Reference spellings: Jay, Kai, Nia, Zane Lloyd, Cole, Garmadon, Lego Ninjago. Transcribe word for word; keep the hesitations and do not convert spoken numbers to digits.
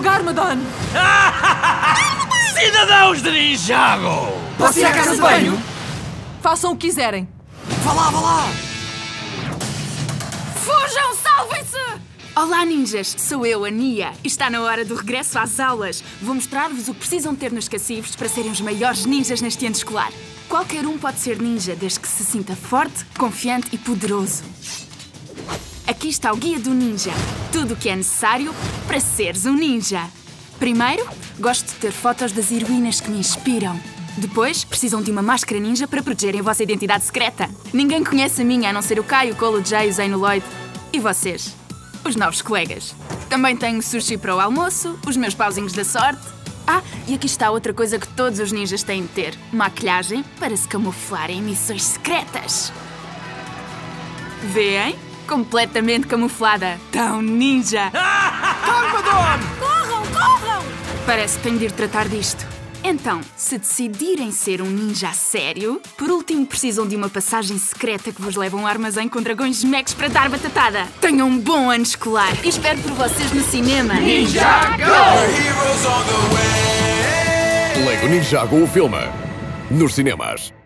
o Garmadon! Cidadãos de Ninjago! Posso ir à casa de banho? Façam o que quiserem. Vá lá, vá lá! Fujam, salvem-se! Olá, ninjas! Sou eu, a Nia. Está na hora do regresso às aulas. Vou mostrar-vos o que precisam ter nos cacifros para serem os maiores ninjas neste ano escolar. Qualquer um pode ser ninja, desde que se sinta forte, confiante e poderoso. Aqui está o guia do ninja. Tudo o que é necessário para seres um ninja. Primeiro, gosto de ter fotos das heroínas que me inspiram. Depois, precisam de uma máscara ninja para protegerem a vossa identidade secreta. Ninguém conhece a minha, a não ser o Kai, o Cole, o Jay, o Zane Lloyd e vocês. Os novos colegas. Também tenho sushi para o almoço, os meus pauzinhos da sorte. Ah, e aqui está outra coisa que todos os ninjas têm de ter. Maquilhagem para se camuflar em missões secretas. Vêem? Completamente camuflada. Tão ninja! Garmadon! Corram, corram! Parece que tenho de ir tratar disto. Então, se decidirem ser um ninja a sério, por último precisam de uma passagem secreta que vos leva a um armazém com dragões mechs para dar batatada. Tenham um bom ano escolar e espero por vocês no cinema. Ninjago! Lego Ninjago filma nos cinemas.